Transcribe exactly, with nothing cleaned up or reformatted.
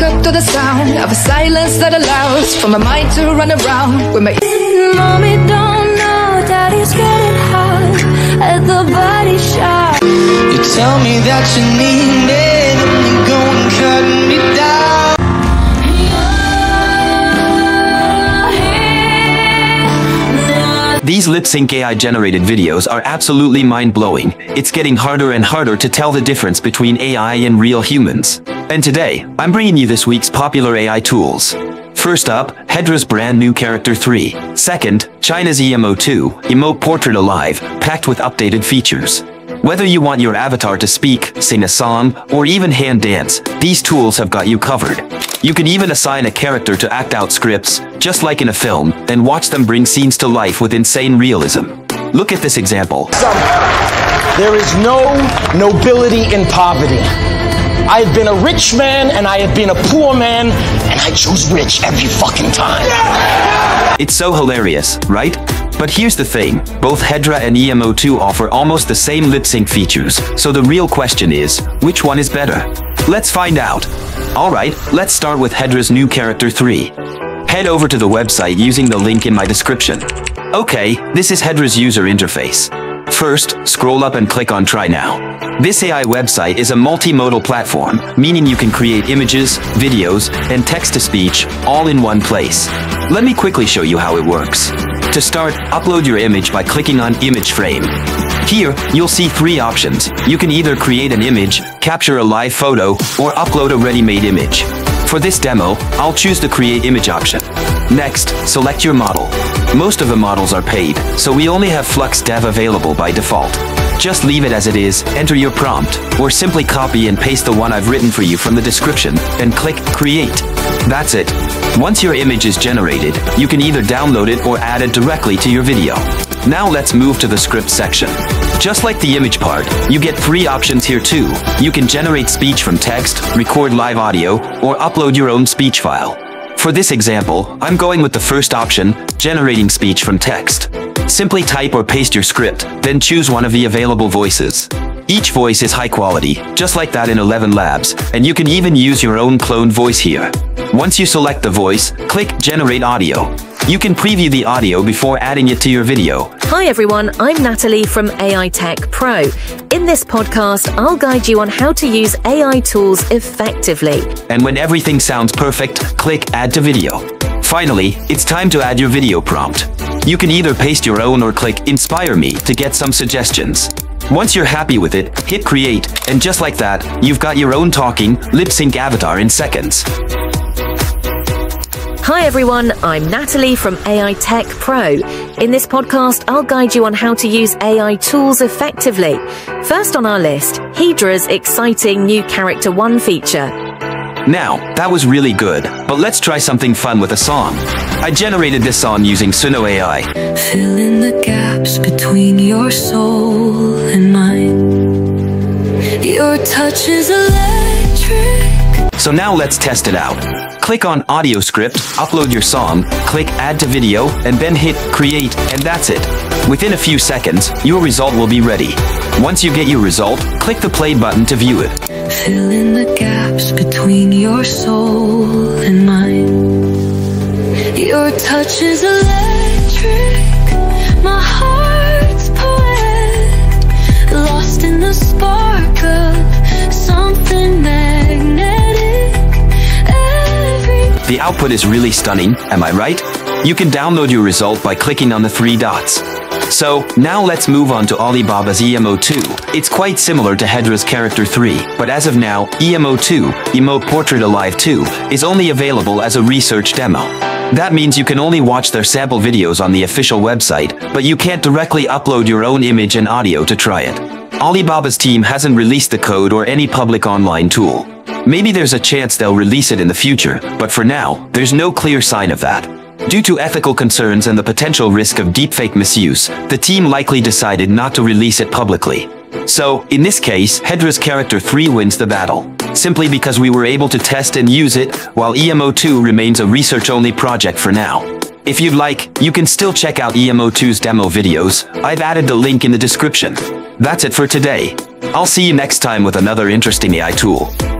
wake up to the sound of a silence that allows for my mind to run around with my mommy don't know that it's getting hot at the body shop. You tell me that you need me, you're gonna cut me down. These lip-sync A I-generated videos are absolutely mind-blowing. It's getting harder and harder to tell the difference between A I and real humans. And today, I'm bringing you this week's popular A I tools. First up, Hedra's brand new Character three. Second, China's E M O two, Emote Portrait Alive, packed with updated features. Whether you want your avatar to speak, sing a song, or even hand dance, these tools have got you covered. You can even assign a character to act out scripts, just like in a film, and watch them bring scenes to life with insane realism. Look at this example. There is no nobility in poverty. I have been a rich man, and I have been a poor man, and I choose rich every fucking time. It's so hilarious, right? But here's the thing, both Hedra and E M O two offer almost the same lip-sync features, so the real question is, which one is better? Let's find out! Alright, let's start with Hedra's new Character three. Head over to the website using the link in my description. Okay, this is Hedra's user interface. First, scroll up and click on Try Now. This A I website is a multimodal platform, meaning you can create images, videos, and text-to-speech, all in one place. Let me quickly show you how it works. To start, upload your image by clicking on Image Frame. Here, you'll see three options. You can either create an image, capture a live photo, or upload a ready-made image. For this demo, I'll choose the Create Image option. Next, select your model. Most of the models are paid, so we only have Flux Dev available by default. Just leave it as it is, enter your prompt, or simply copy and paste the one I've written for you from the description, and click Create. That's it. Once your image is generated, you can either download it or add it directly to your video. Now let's move to the script section. Just like the image part, you get three options here too. You can generate speech from text, record live audio, or upload your own speech file. For this example, I'm going with the first option, generating speech from text. Simply type or paste your script, then choose one of the available voices. Each voice is high quality, just like that in ElevenLabs, and you can even use your own clone voice here. Once you select the voice, click Generate Audio. You can preview the audio before adding it to your video. Hi everyone, I'm Natalie from A I Tech Pro. In this podcast, I'll guide you on how to use A I tools effectively. And when everything sounds perfect, click Add to Video. Finally, it's time to add your video prompt. You can either paste your own or click Inspire Me to get some suggestions. Once you're happy with it, hit Create, and just like that, you've got your own talking, lip-sync avatar in seconds. Hi everyone, I'm Natalie from A I Tech Pro. In this podcast, I'll guide you on how to use A I tools effectively. First on our list, Hedra's exciting new Character one feature. Now, that was really good, but let's try something fun with a song. I generated this song using Suno A I. Fill in the gaps between your soul and mine. Your touch is electric. So now let's test it out. Click on Audio Script, upload your song, click Add to Video, and then hit Create, and that's it. Within a few seconds, your result will be ready. Once you get your result, click the play button to view it. Fill in the gaps between your soul and mine. Your touch is electric, my heart's poet, lost in the spark of something magnetic. The output is really stunning, am I right? You can download your result by clicking on the three dots. So, now let's move on to Alibaba's E M O two. It's quite similar to Hedra's Character three, but as of now, E M O two, Emote Portrait Alive two, is only available as a research demo. That means you can only watch their sample videos on the official website, but you can't directly upload your own image and audio to try it. Alibaba's team hasn't released the code or any public online tool. Maybe there's a chance they'll release it in the future, but for now, there's no clear sign of that. Due to ethical concerns and the potential risk of deepfake misuse, the team likely decided not to release it publicly. So, in this case, Hedra's Character three wins the battle, simply because we were able to test and use it, while E M O two remains a research-only project for now. If you'd like, you can still check out E M O two's demo videos. I've added the link in the description. That's it for today. I'll see you next time with another interesting A I tool.